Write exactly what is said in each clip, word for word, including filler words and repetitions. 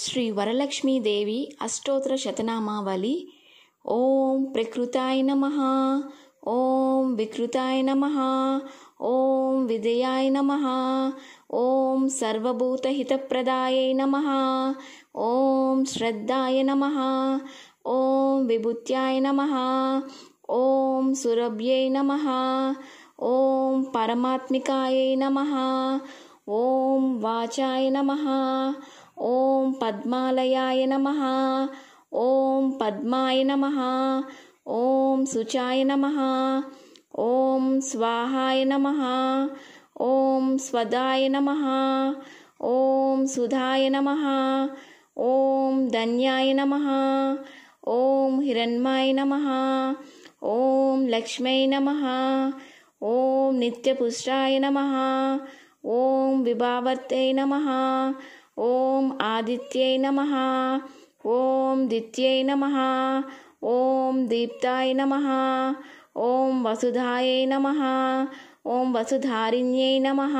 श्री वरलक्ष्मीदेवी अष्टोत्तर शतनामावली। ओम प्रकृताय नमः, ओम विकृताय नमः, ओम विदेयाय नमः, ओम सर्वभूत हितप्रदाय नमः, ओम श्रद्धाय नमः, ओम विभूत्याय नमः, ओम सुरभ्ये नमः, ओम परमात्मिकाय नमः, ओम वाचाय नमः, ओम पद्मालयाय नमः, ओम पद्माय नमः, ओम सुचाय नमः, ओम स्वाहाय नमः, ओम स्वदाय नमः, ओम सुधाय नमः, ओम धन्याय नमः, ओम हिरण्मय नमः, ओम लक्ष्मी नमः, ओम नित्यपुष्टाय नमः, ओम विभावर्ते नमः, ओम आदित्ये नमः, ओम दित्ये नमः, ओम दीप्ताय नमः, ओम वसुधाये नमः, ओम वसुधारिण्ये नमः,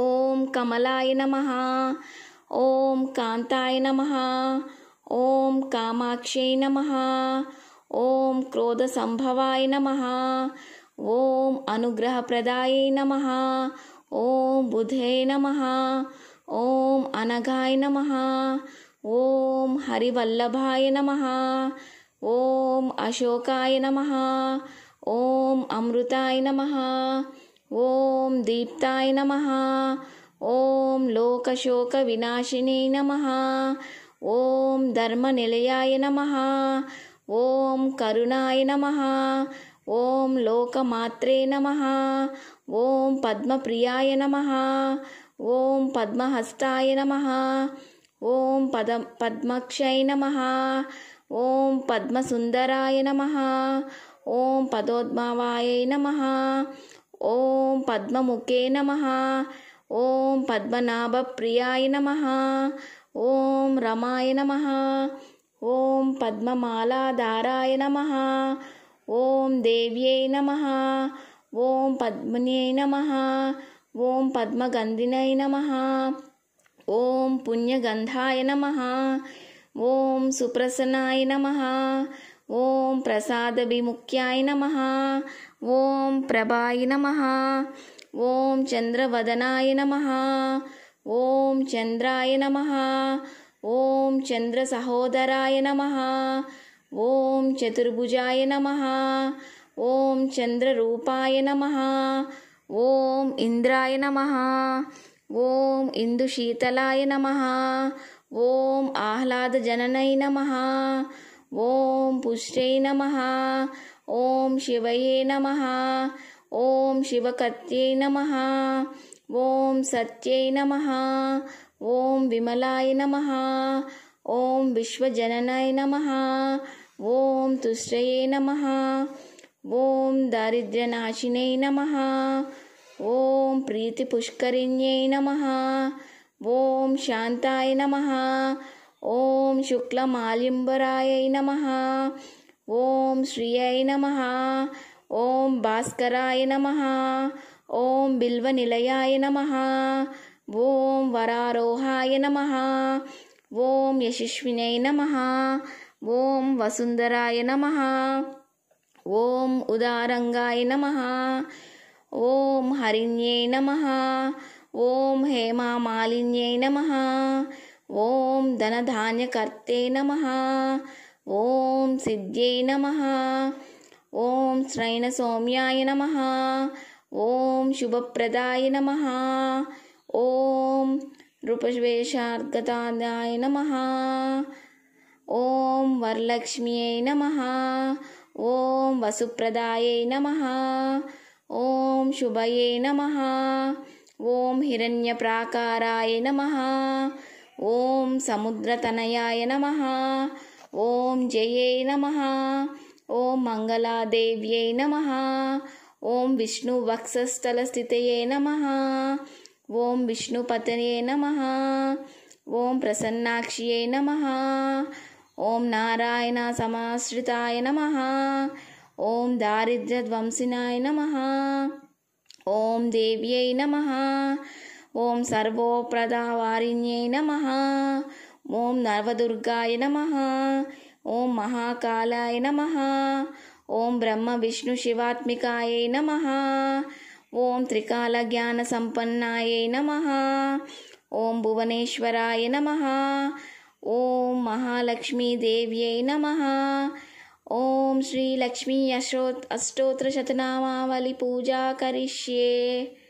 ओम कमलाय नमः, ओम कांताय नमः, ओम कामाक्षे नमः, ओम क्रोध संभवाय नमः, ओम अनुग्रह प्रदाय नमः, ओम बुधे नमः, ओम अनघाय नमः, ओम हरिवल्लभाय नमः, ओम अशोकाय नमः, ओम अमृताय नमः, ओम दीप्ताय नमः, ओम लोकशोक विनाशिने नमः, ओम धर्मनिलयाय नमः, ओम करुणाय नमः, ओम लोकमात्रे नमः, ओम पद्मप्रियाय नमः, ओम पद्महस्ताय नमः, ओम पद पद्मक्षय नमः, ओम पद्मसुंदराय नमः, ओम पदोद्भवाय नमः, ओम पद्ममुखे नमः, ओम पद्मनाभ प्रियाय नमः, ओम रमाय नमः, ओम पद्ममालाधाराय नमः, ओम देव्यै नमः, ओम पद्मन्यै नमः, ओम पद्मगंधिनै नमः, ओम पुण्यगंधाय नमः, ओम सुप्रसन्नाय नमः, ओम प्रसाद विमुख्याय नमः, ओम प्रभाय नमः, ओम चंद्रवदनाय नमः, ओम चंद्राय नमः, ओम चंद्र सहोदराय नमः, ओम चतुर्भुजाय नमः, ओम चंद्र रूपाय नमः, ओम इंद्राय नमः, ओम इंदुशीतलाय नमः, ओम आह्लाद जननै नमः, ओम पुष्टै नमः, ओम शिवये नमः, ओम शिवकत्ये नमः, ओम सत्ये नमः, ओम विमलाय नमः, ओम विश्वजननाय नमः, ओम तुष्टये नमः, ओम दारिद्र्यनाशिने नमः, ओम प्रीति पुष्करिण्ये नमः, ओम शांताय नमः, ओम शुक्लमालिंबराय नमः, ओम श्रियाय नमः, ओम भास्कराय नमः, ओम बिल्वनिलयाय नमः, ओम वरारोहाय नमः, ओम यशस्विन्यै नमः, ओम वसुंधराय नमः, ओम उदारंगाय नमः, ओम हरिण्ये नमः, ओम हेमामालिन्ये नमः, ओम धनधान्यकर्ते नमः, ओम सिद्ध्यै नमः, ओम श्रैणसौम्याय नमः, ओम शुभप्रदाय नमः, ओम रूपश्वेषार्गदाय नमः, ओम वरलक्ष्म्यै नमः, ओम वसुप्रदाय नमः, ओम शुभये नमः, ओम हिरण्यप्राकाराय नमः, ओम समुद्रतनयाय नमः, ओम जये नमः, ओम मंगलादेव्यै नमः, ओम विष्णुवक्षस्थलस्थितये नमः, ओम विष्णुपतये नमः, ओम प्रसन्नाक्षिये नमः, ओम नारायण समाश्रिताय नमः, ओम दारिद्र्यध्वंसिनाय नमः, ओम देव्यै नमः, ओम सर्वोप्रदा वारिण्यै नमः। ओम नवदुर्गाय नमः। ओम महाकालाय नमः। ओम ब्रह्म विष्णु शिवात्मिकाय नमः। ओम त्रिकाल ज्ञान संपन्नाय नमः। ओम भुवनेश्वराय नमः। ओम महालक्ष्मी देव्यै नमः। ओम श्री लक्ष्मी अष्टोत्तर शतनामावली पूजा करिष्ये।